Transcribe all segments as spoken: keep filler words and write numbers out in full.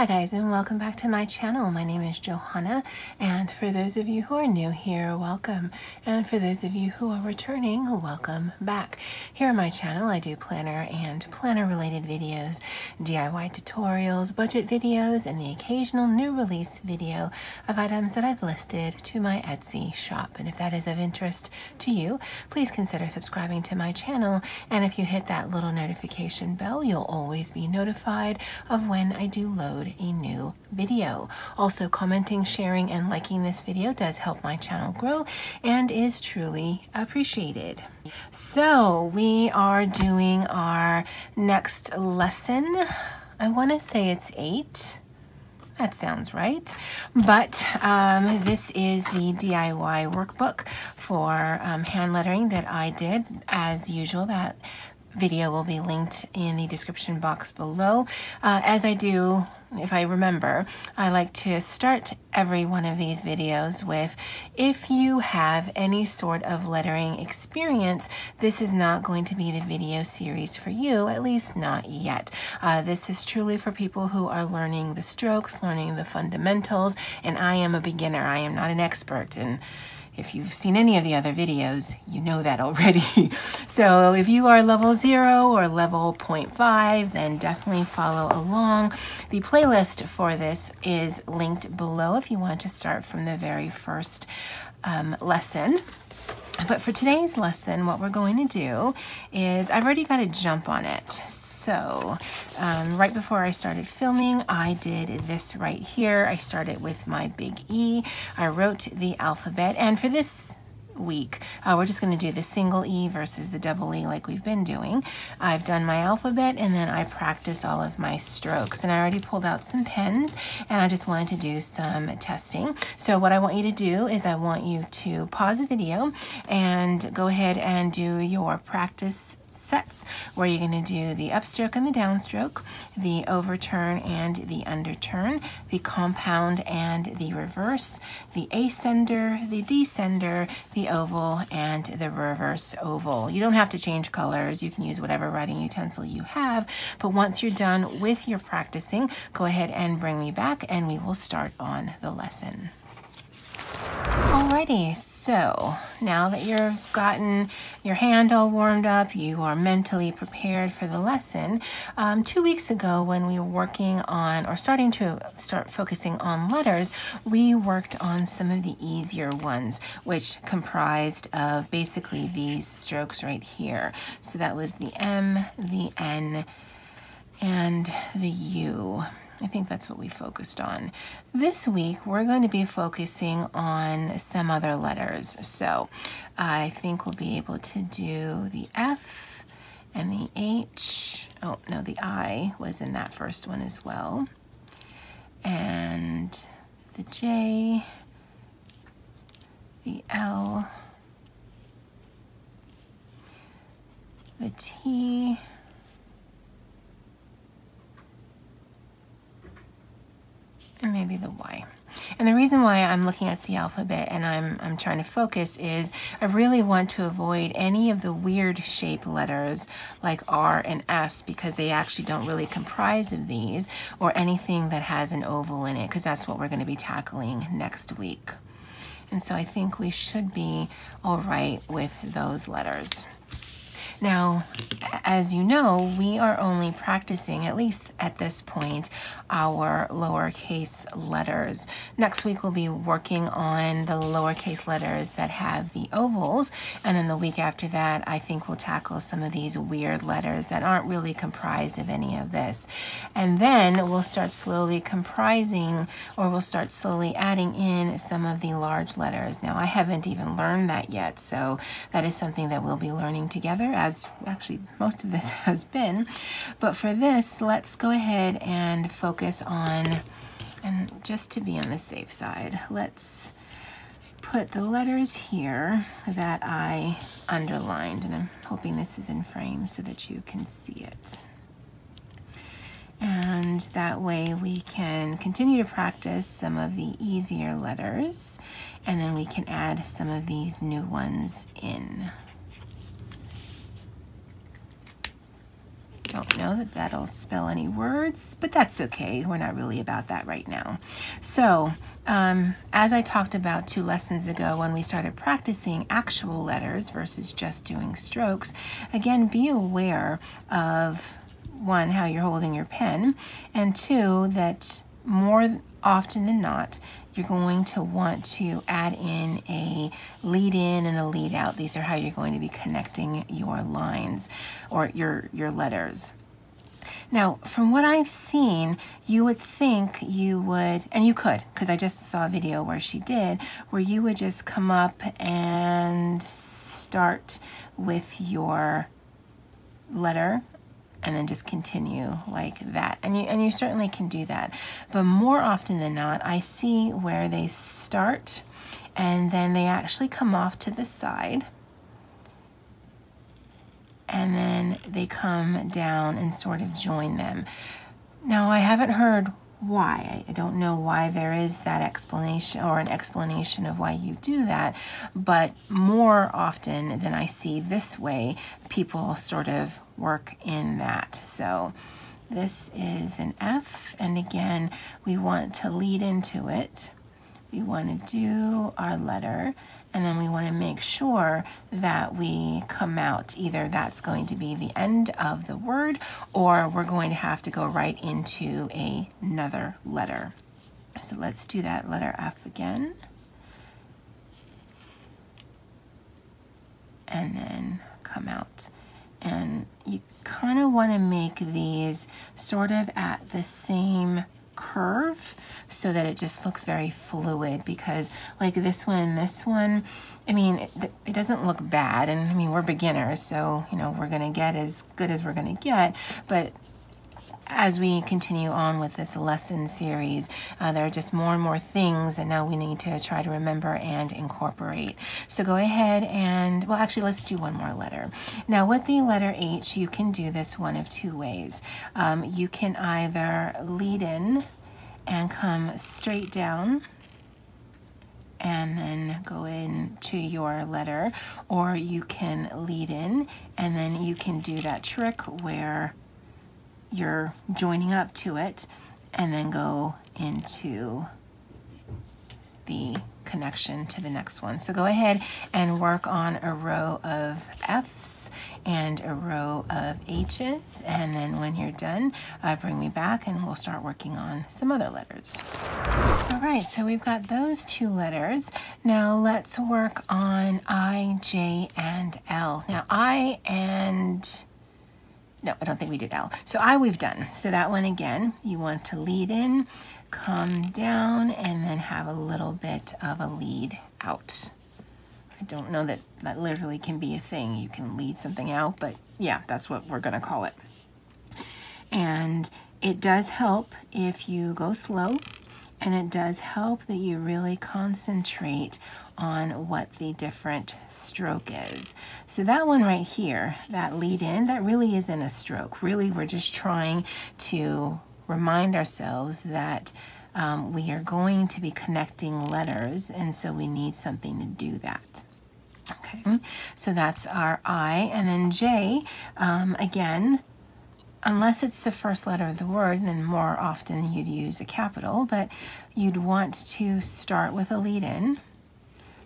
Hi guys, and welcome back to my channel. My name is Johanna, and for those of you who are new here, welcome, and for those of you who are returning, welcome back. Here on my channel I do planner and planner related videos, D I Y tutorials, budget videos, and the occasional new release video of items that I've listed to my Etsy shop. And if that is of interest to you, please consider subscribing to my channel, and if you hit that little notification bell, you'll always be notified of when I do load a new video. Also, commenting, sharing, and liking this video does help my channel grow and is truly appreciated. So we are doing our next lesson. I want to say it's eight. That sounds right, but um, this is the D I Y workbook for um, hand lettering that I did. As usual, that video will be linked in the description box below. Uh, as I do, if I remember, I like to start every one of these videos with, if you have any sort of lettering experience, this is not going to be the video series for you, at least not yet. Uh, this is truly for people who are learning the strokes, learning the fundamentals, and I am a beginner. I am not an expert, and if you've seen any of the other videos, you know that already. So if you are level zero or level point five, then definitely follow along. The playlist for this is linked below if you want to start from the very first um, lesson. But for today's lesson, what we're going to do is, I've already got a jump on it. So um, right before I started filming, I did this right here. I started with my big E. I wrote the alphabet. And for this week, uh, we're just going to do the single E versus the double E like we've been doing. I've done my alphabet, and then I practiced all of my strokes, and I already pulled out some pens, and I just wanted to do some testing. So what I want you to do is, I want you to pause the video and go ahead and do your practice sets, where you're going to do the upstroke and the downstroke, the overturn and the underturn, the compound and the reverse, the ascender, the descender, the oval, and the reverse oval. You don't have to change colors. You can use whatever writing utensil you have, but once you're done with your practicing, go ahead and bring me back and we will start on the lesson. Alrighty, so now that you've gotten your hand all warmed up, you are mentally prepared for the lesson. Um, two weeks ago, when we were working on, or starting to start focusing on letters, we worked on some of the easier ones, which comprised of basically these strokes right here. So that was the M, the N, and the U. I think that's what we focused on. This week, we're going to be focusing on some other letters. So I think we'll be able to do the F and the H. Oh, no, the I was in that first one as well. And the J, the L, the T, and maybe the Y. And the reason why I'm looking at the alphabet and I'm, I'm trying to focus is, I really want to avoid any of the weird shape letters like R and S, because they actually don't really comprise of these, or anything that has an oval in it, because that's what we're going to be tackling next week. And so I think we should be all right with those letters. Now, as you know, we are only practicing, at least at this point, our lowercase letters. Next week, we'll be working on the lowercase letters that have the ovals. And then the week after that, I think we'll tackle some of these weird letters that aren't really comprised of any of this. And then we'll start slowly comprising, or we'll start slowly adding in some of the large letters. Now, I haven't even learned that yet, so that is something that we'll be learning together, as actually most of this has been. But for this, let's go ahead and focus on, and just to be on the safe side, let's put the letters here that I underlined, and I'm hoping this is in frame so that you can see it. And that way we can continue to practice some of the easier letters, and then we can add some of these new ones in. Don't know that that'll spell any words, but that's okay. We're not really about that right now. So um, as I talked about two lessons ago when we started practicing actual letters versus just doing strokes, again, be aware of, one, how you're holding your pen, and two, that more often than not, you're going to want to add in a lead in and a lead out. These are how you're going to be connecting your lines or your, your letters. Now, from what I've seen, you would think you would, and you could, because I just saw a video where she did, where you would just come up and start with your letter and then just continue like that. And you, and you certainly can do that. But more often than not, I see where they start and then they actually come off to the side. And then they come down and sort of join them. Now, I haven't heard why. I don't know why there is that explanation or an explanation of why you do that, but more often than I see this way, people sort of work in that. So this is an F, and again, we want to lead into it. We want to do our letter, and then we want to make sure that we come out. Either that's going to be the end of the word, or we're going to have to go right into a, another letter. So let's do that letter F again. And then come out. And you kind of want to make these sort of at the same curve so that it just looks very fluid, because like this one and this one, I mean, it, it doesn't look bad. And I mean, we're beginners, so, you know, we're going to get as good as we're going to get. But as we continue on with this lesson series, uh, there are just more and more things that now we need to try to remember and incorporate. So go ahead and, well, actually, let's do one more letter. Now, with the letter H, you can do this one of two ways. Um, you can either lead in and come straight down and then go in to your letter, or you can lead in and then you can do that trick where you're joining up to it and then go into the connection to the next one. So go ahead and work on a row of F's and a row of H's, and then when you're done, uh, bring me back and we'll start working on some other letters. All right, so we've got those two letters. Now let's work on I, J, and L. Now I and No, I don't think we did L. So I we've done. So that one again, you want to lead in, come down, and then have a little bit of a lead out. I don't know that that literally can be a thing. You can lead something out, but yeah, that's what we're gonna call it. And it does help if you go slow, and it does help that you really concentrate on what the different stroke is. So that one right here, that lead in, that really isn't a stroke. Really, we're just trying to remind ourselves that um, we are going to be connecting letters, and so we need something to do that. Okay, so that's our I, and then J, um, again, unless it's the first letter of the word, then more often you'd use a capital, but you'd want to start with a lead in,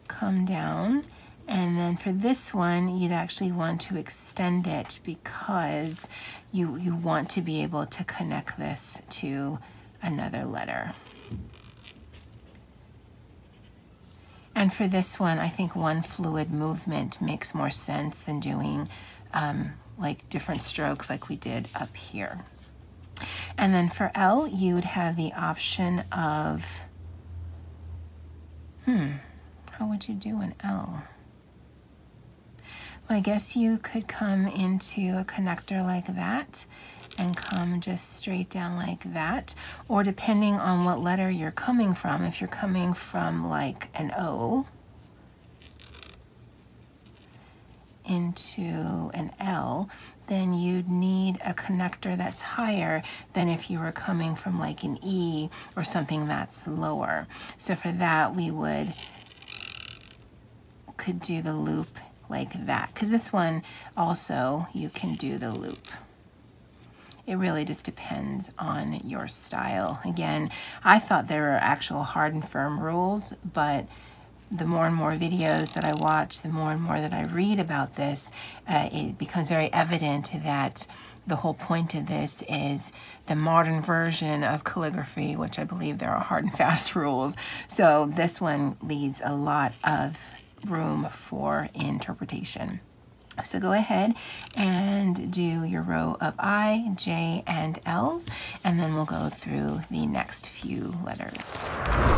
come down, and then for this one, you'd actually want to extend it because you, you want to be able to connect this to another letter. And for this one, I think one fluid movement makes more sense than doing um, like different strokes like we did up here. And then for L, you would have the option of, hmm, how would you do an L? Well, I guess you could come into a connector like that and come just straight down like that, or depending on what letter you're coming from, if you're coming from like an O into an L, then you'd need a connector that's higher than if you were coming from like an E or something that's lower. So for that, we would could do the loop like that, because this one also you can do the loop. It really just depends on your style. Again, I thought there were actual hard and firm rules, but the more and more videos that I watch, the more and more that I read about this, uh, it becomes very evident that the whole point of this is the modern version of calligraphy, which I believe there are hard and fast rules. So this one leaves a lot of room for interpretation. So go ahead and do your row of I, J, and L's, and then we'll go through the next few letters.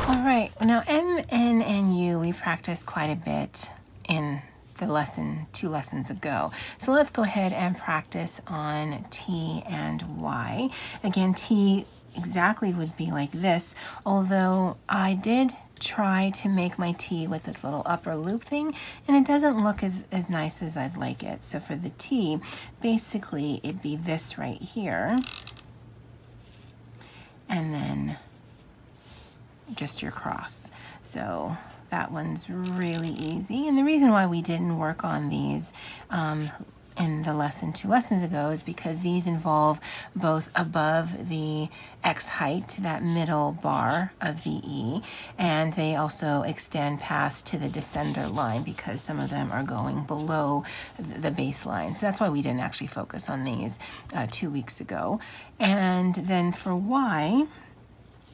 All right, now M, N, and U we practiced quite a bit in the lesson two lessons ago. So let's go ahead and practice on T and Y. Again, T exactly would be like this, although I did try to make my T with this little upper loop thing, and it doesn't look as, as nice as I'd like it. So for the T, basically it'd be this right here, and then just your cross. So that one's really easy. And the reason why we didn't work on these um, in the lesson two lessons ago is because these involve both above the X height, that middle bar of the E, and they also extend past to the descender line because some of them are going below the baseline. So that's why we didn't actually focus on these uh, two weeks ago. And then for Y,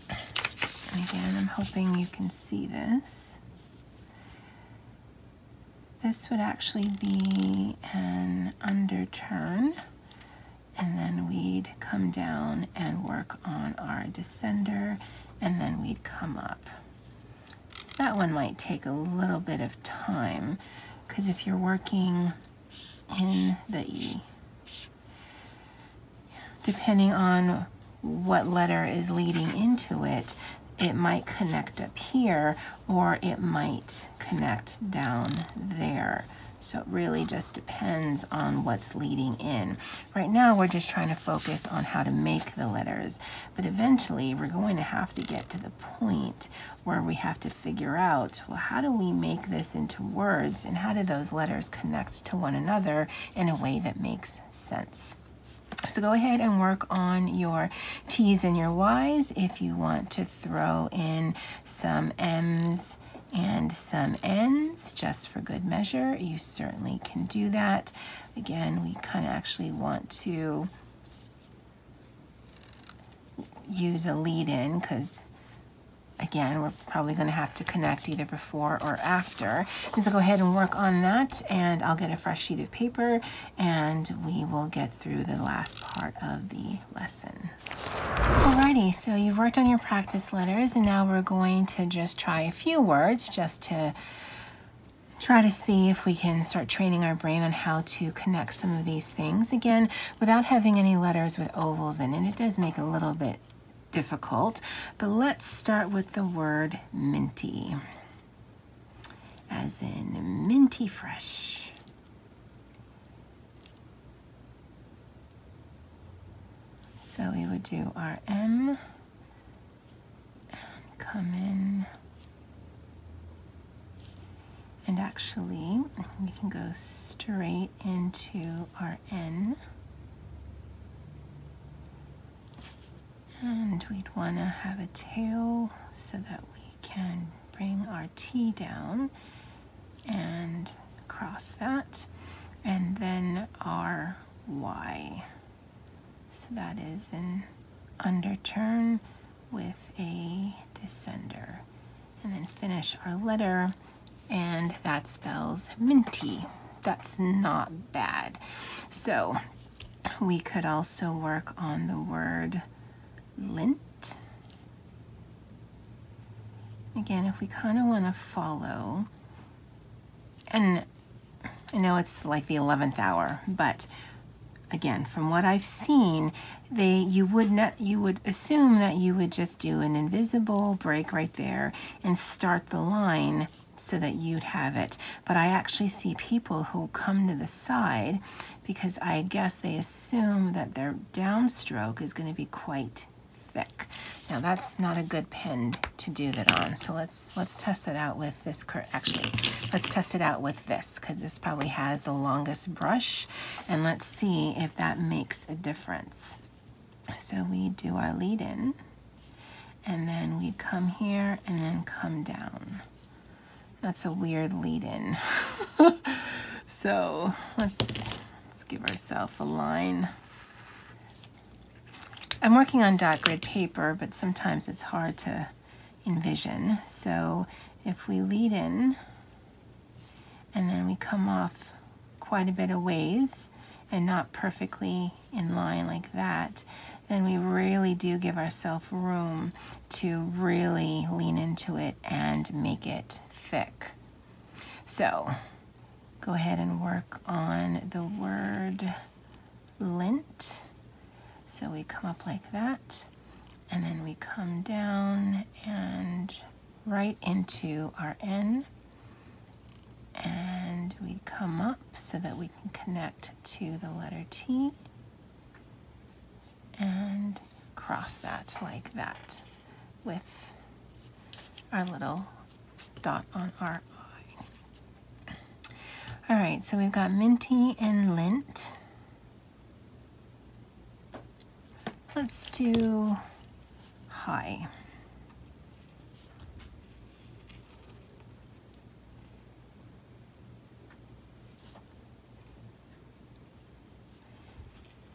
again, I'm hoping you can see this. This would actually be an underturn, and then we'd come down and work on our descender, and then we'd come up. So that one might take a little bit of time, because if you're working in the E, depending on what letter is leading into it, it might connect up here, or it might connect down there. So it really just depends on what's leading in. Right now, we're just trying to focus on how to make the letters, but eventually we're going to have to get to the point where we have to figure out, well, how do we make this into words, and how do those letters connect to one another in a way that makes sense? So go ahead and work on your T's and your Y's. If you want to throw in some M's and some N's just for good measure, you certainly can do that. Again, we kind of actually want to use a lead-in because, again, we're probably going to have to connect either before or after. And so go ahead and work on that, and I'll get a fresh sheet of paper, and we will get through the last part of the lesson. Alrighty, so you've worked on your practice letters, and now we're going to just try a few words just to try to see if we can start training our brain on how to connect some of these things. Again, without having any letters with ovals in it, it does make a little bit difficult, but let's start with the word minty, as in minty fresh. So we would do our M and come in, and actually we can go straight into our N. And we'd want to have a tail so that we can bring our T down and cross that, and then our Y. So that is an underturn with a descender. And then finish our letter, and that spells minty. That's not bad. So we could also work on the word lint. Again, if we kind of want to follow, and I know it's like the eleventh hour, but again, from what I've seen, they you would not you would assume that you would just do an invisible break right there and start the line so that you'd have it. But I actually see people who come to the side because I guess they assume that their downstroke is going to be quite thick. Now that's not a good pen to do that on. So let's let's test it out with this curve. Actually, let's test it out with this, because this probably has the longest brush, and let's see if that makes a difference. So we do our lead in, and then we'd come here and then come down. That's a weird lead in. So let's, let's give ourselves a line. I'm working on dot grid paper, but sometimes it's hard to envision. So if we lead in and then we come off quite a bit of ways and not perfectly in line like that, then we really do give ourselves room to really lean into it and make it thick. So go ahead and work on the word lint. So we come up like that, and then we come down and right into our N, and we come up so that we can connect to the letter T and cross that like that with our little dot on our eye. All right, so we've got minty and lint. Let's do high.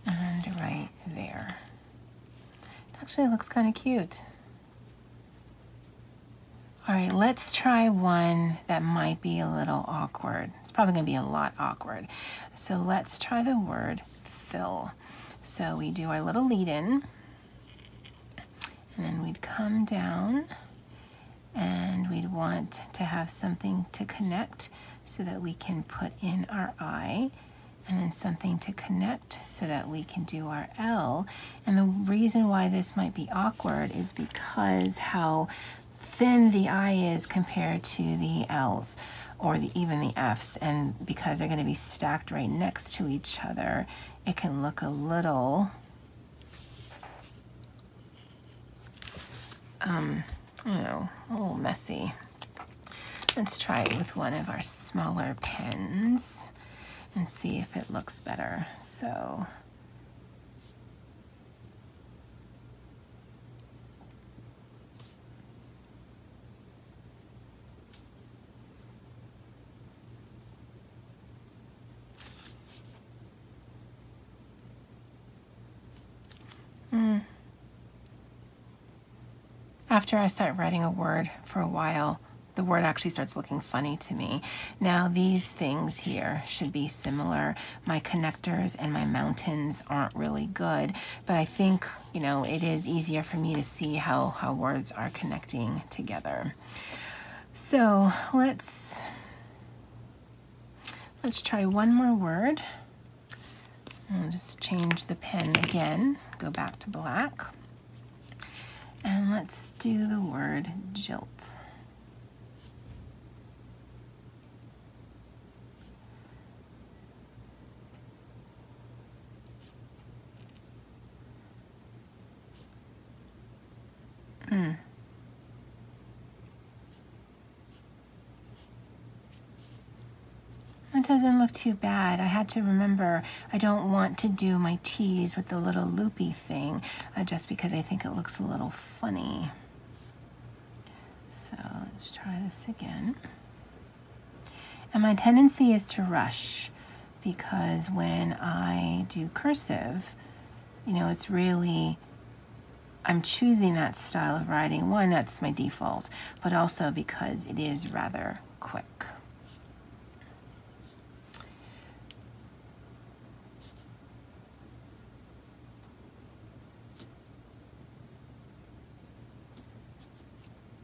And right there. It actually looks kind of cute. All right, let's try one that might be a little awkward. It's probably gonna be a lot awkward. So let's try the word fill. So we do our little lead in, and then we'd come down, and we'd want to have something to connect so that we can put in our I, and then something to connect so that we can do our L. And the reason why this might be awkward is because how thin the I is compared to the L's, or the, even the F's, and because they're gonna be stacked right next to each other, it can look a little, um, you know, a little messy. Let's try it with one of our smaller pens and see if it looks better. So, after I start writing a word for a while, the word actually starts looking funny to me. Now these things here should be similar. My connectors and my mountains aren't really good, but I think, you know, it is easier for me to see how, how words are connecting together. So let's, let's try one more word. I'll just change the pen again, go back to black. And let's do the word jilt. Mm. That doesn't look too bad. I had to remember I don't want to do my T's with the little loopy thing uh, just because I think it looks a little funny. So let's try this again. And my tendency is to rush because when I do cursive, you know, it's really, I'm choosing that style of writing. One, that's my default, but also because it is rather quick.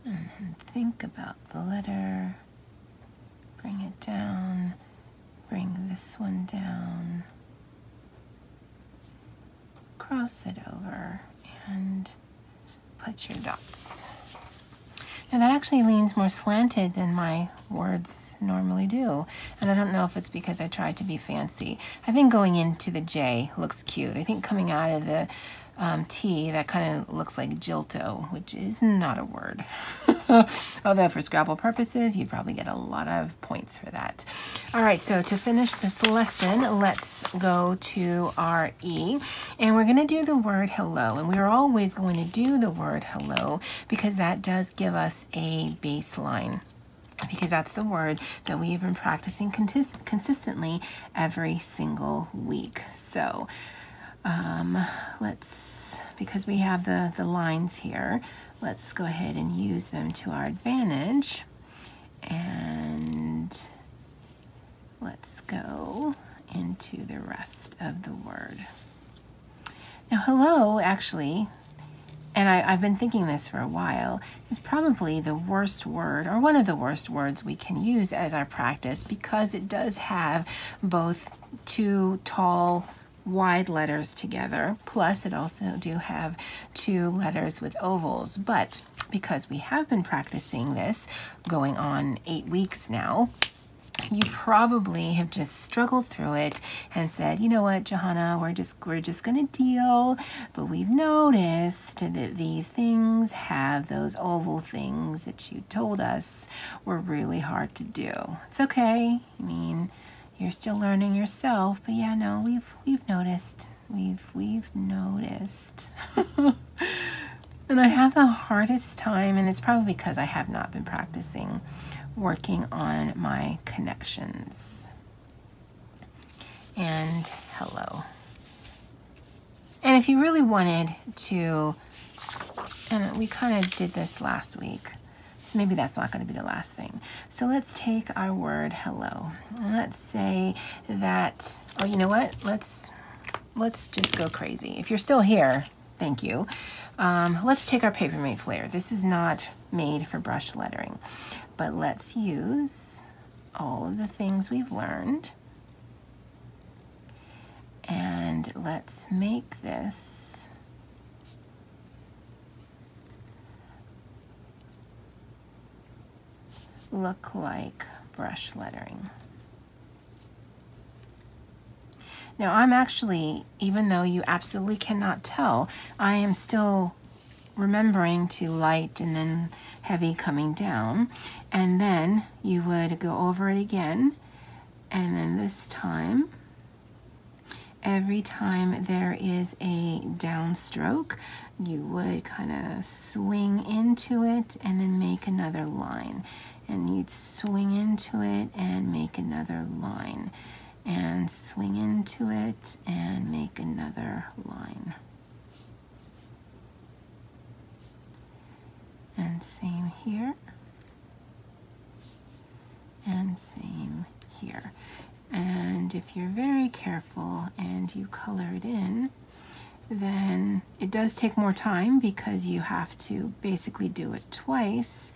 And think about the letter, bring it down, bring this one down, cross it over, and put your dots. Now that actually leans more slanted than my words normally do, and I don't know if it's because I tried to be fancy. I think going into the J looks cute. I think coming out of the Um, T, that kind of looks like Jilto, which is not a word. Although for Scrabble purposes, you'd probably get a lot of points for that. All right, so to finish this lesson, let's go to our E, and we're gonna do the word hello. And we're always going to do the word hello because that does give us a baseline, because that's the word that we have been practicing cons consistently every single week. So um, let's, because we have the, the lines here, let's go ahead and use them to our advantage. And let's go into the rest of the word. Now, hello, actually, and I, I've been thinking this for a while, is probably the worst word, or one of the worst words we can use as our practice, because it does have both two tall, wide letters together, plus it also do have two letters with ovals. But because we have been practicing this going on eight weeks now, you probably have just struggled through it and said, you know what, Johanna, we're just we're just gonna deal, but we've noticed that these things have those oval things that you told us were really hard to do. It's okay. I mean, you're still learning yourself, but yeah, no, we've we've noticed. We've we've noticed. And I have the hardest time, and it's probably because I have not been practicing working on my connections. And hello. And if you really wanted to, and we kind of did this last week, so maybe that's not going to be the last thing. So let's take our word hello. Let's say that, oh, you know what? Let's, let's just go crazy. If you're still here, thank you. Um, let's take our Paper Mate Flair. This is not made for brush lettering, but let's use all of the things we've learned. And let's make this look like brush lettering. Now I'm actually, even though you absolutely cannot tell, I am still remembering to light and then heavy coming down, and then you would go over it again, and then this time, every time there is a downstroke, you would kind of swing into it and then make another line, and you'd swing into it and make another line, and swing into it and make another line. And same here, and same here. And if you're very careful and you color it in, then it does take more time because you have to basically do it twice.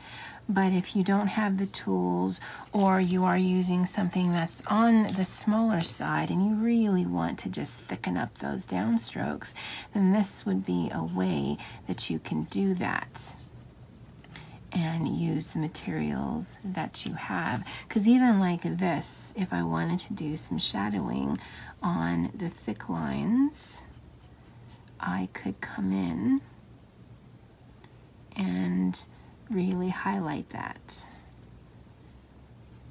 But if you don't have the tools, or you are using something that's on the smaller side and you really want to just thicken up those downstrokes, then this would be a way that you can do that and use the materials that you have. Because even like this, if I wanted to do some shadowing on the thick lines, I could come in and really highlight that.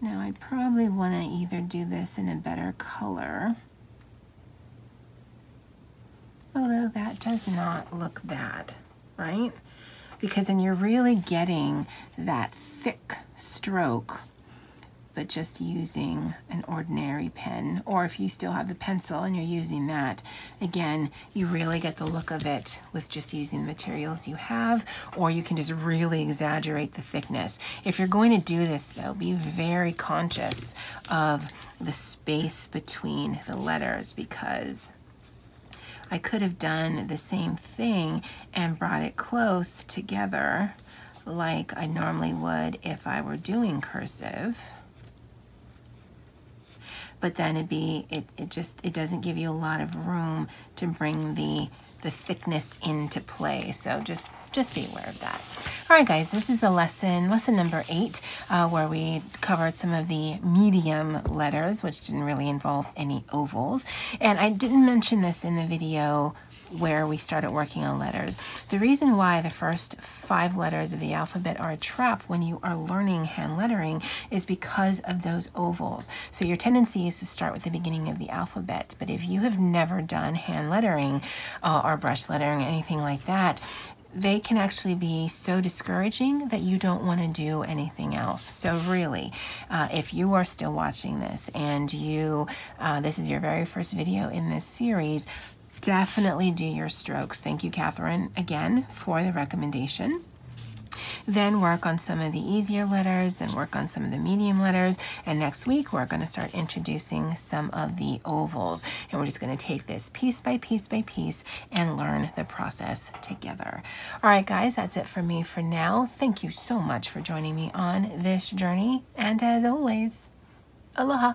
Now I probably want to either do this in a better color, although that does not look bad, right? Because then you're really getting that thick stroke, but just using an ordinary pen. Or if you still have the pencil and you're using that, again, you really get the look of it with just using the materials you have, or you can just really exaggerate the thickness. If you're going to do this though, be very conscious of the space between the letters, because I could have done the same thing and brought it close together like I normally would if I were doing cursive. But then it'd be, it, it just, it doesn't give you a lot of room to bring the, the thickness into play. So just, just be aware of that. All right, guys, this is the lesson, lesson number eight, uh, where we covered some of the medium letters, which didn't really involve any ovals. And I didn't mention this in the video where we started working on letters. The reason why the first five letters of the alphabet are a trap when you are learning hand lettering is because of those ovals. So your tendency is to start with the beginning of the alphabet, but if you have never done hand lettering uh, or brush lettering, anything like that, they can actually be so discouraging that you don't want to do anything else. So really, uh, if you are still watching this and you, uh, this is your very first video in this series, definitely do your strokes. Thank you, Catherine, again for the recommendation. Then work on some of the easier letters, then work on some of the medium letters, and next week we're going to start introducing some of the ovals, and we're just going to take this piece by piece by piece and learn the process together. All right, guys, that's it for me for now. Thank you so much for joining me on this journey, and as always, aloha.